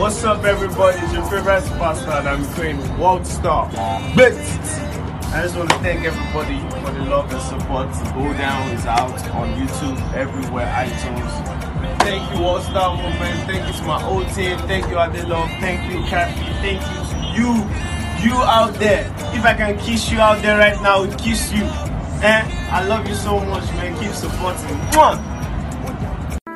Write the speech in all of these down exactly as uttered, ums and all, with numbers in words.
What's up, everybody? It's your favorite pastor, and I'm doing Worldstar. I just want to thank everybody for the love and support. Go Down is out on YouTube, everywhere, iTunes. Thank you, Worldstar Movement. Thank you to my old team. Thank you, Adelon. Thank you, Kathy. Thank you, you, you out there. If I can kiss you out there right now, I would kiss you. Eh? I love you so much, man. Keep supporting. Come on.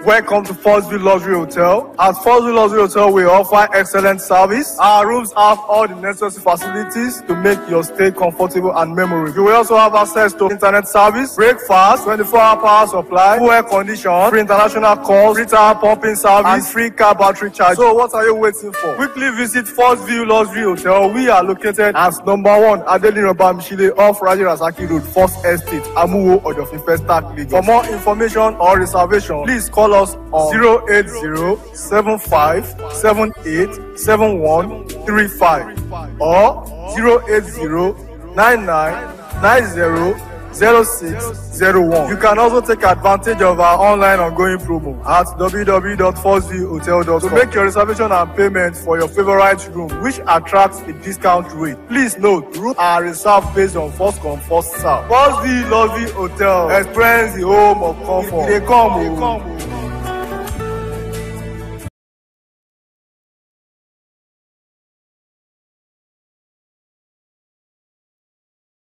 Welcome to Firstview Luxury Hotel. At Firstview Luxury Hotel, we offer excellent service. Our rooms have all the necessary facilities to make your stay comfortable and memorable. You will also have access to internet service, breakfast, twenty-four hour power supply, full air condition, free international calls, free tire pumping service, and free car battery charge. So what are you waiting for? Quickly visit Firstview Luxury Hotel. We are located at number one, Adediran Bamishile off Rajirazaki Road, Firstview Estate, Amuwo Odofin, First Stack, Lagos. For more information or reservation, please call us on zero eight zero seven five seven eight seven one three five or zero eight zero nine nine nine zero zero six zero one. You can also take advantage of our online ongoing promo at w w w dot firstview hotel dot com to make your reservation and payment for your favorite room, which attracts a discount rate. Please note, rooms are reserved based on first come, first serve. Firstview Luxury Hotel. Experience the home of comfort. They come. They come.